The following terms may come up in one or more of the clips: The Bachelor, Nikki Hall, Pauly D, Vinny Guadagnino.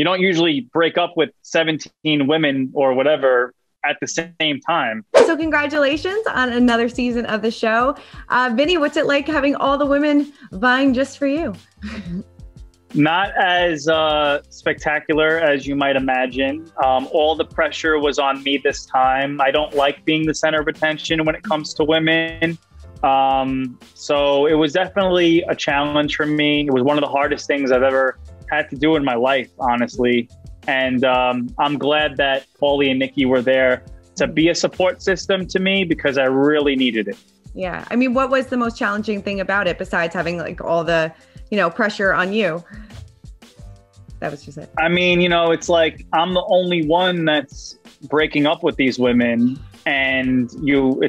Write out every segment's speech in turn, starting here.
You don't usually break up with 17 women or whatever at the same time. So congratulations on another season of the show. Vinny, what's it like having all the women vying just for you? Not as spectacular as you might imagine. All the pressure was on me this time. I don't like being the center of attention when it comes to women. So it was definitely a challenge for me. It was one of the hardest things I've ever had to do in my life, honestly. And I'm glad that Pauly and Nikki were there to be a support system to me because I really needed it. Yeah. I mean, what was the most challenging thing about it besides having like all the, you know, pressure on you? That was just it. I mean, you know, it's like I'm the only one that's breaking up with these women, and you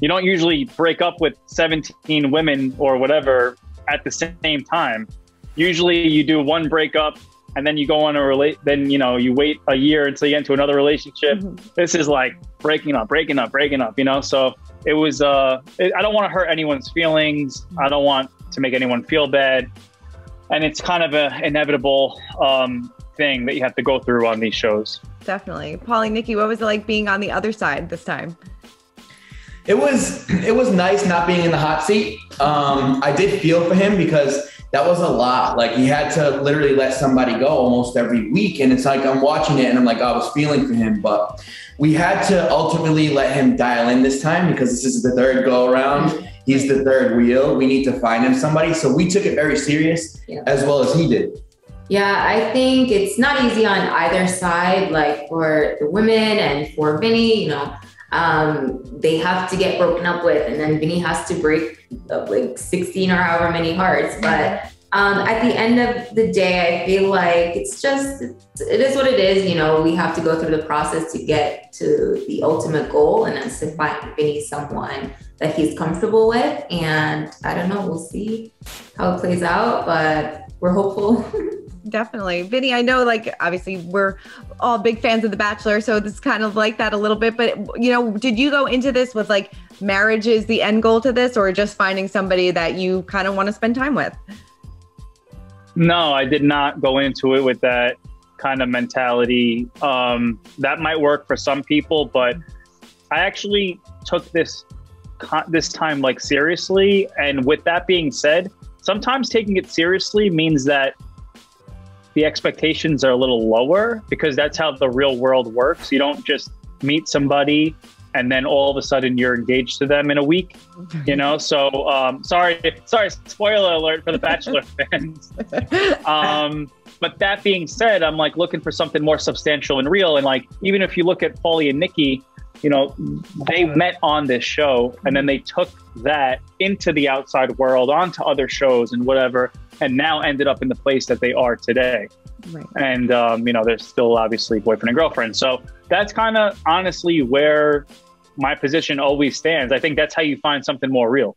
don't usually break up with 17 women or whatever at the same time. Usually you do one breakup and then you go on a then, you know, you wait a year until you get into another relationship. Mm-hmm. This is like breaking up, you know? So it was, I don't want to hurt anyone's feelings. I don't want to make anyone feel bad. And it's kind of an inevitable thing that you have to go through on these shows. Definitely. Pauly, Nikki, what was it like being on the other side this time? It was nice not being in the hot seat. I did feel for him because that was a lot. Like, he had to literally let somebody go almost every week. And it's like, I'm watching it and I'm like, I was feeling for him, but we had to ultimately let him dial in this time because this is the third go around. He's the third wheel. We need to find him somebody. So we took it very serious, as well as he did. Yeah, I think it's not easy on either side, like for the women and for Vinny, you know. They have to get broken up with, and then Vinny has to break up like 16 or however many hearts. But at the end of the day, I feel like it is what it is. You know, we have to go through the process to get to the ultimate goal, and that's to find Vinny someone that he's comfortable with. And I don't know, we'll see how it plays out, but we're hopeful. Definitely. Vinny, I know, like, obviously we're all big fans of The Bachelor, so this is kind of like that a little bit, but, you know, did you go into this with like marriage is the end goal to this, or just finding somebody that you kind of want to spend time with? No, I did not go into it with that kind of mentality. That might work for some people, but I actually took this time like seriously. And with that being said, sometimes taking it seriously means that the expectations are a little lower, because that's how the real world works. You don't just meet somebody and then all of a sudden you're engaged to them in a week, you know? So, sorry, spoiler alert for The Bachelor fans. But that being said, I'm like looking for something more substantial and real. And like, even if you look at Pauly and Nikki, you know, they met on this show and then they took that into the outside world, onto other shows and whatever, and now ended up in the place that they are today. Right. And, you know, they're still obviously boyfriend and girlfriend. So that's kind of honestly where my position always stands. I think that's how you find something more real.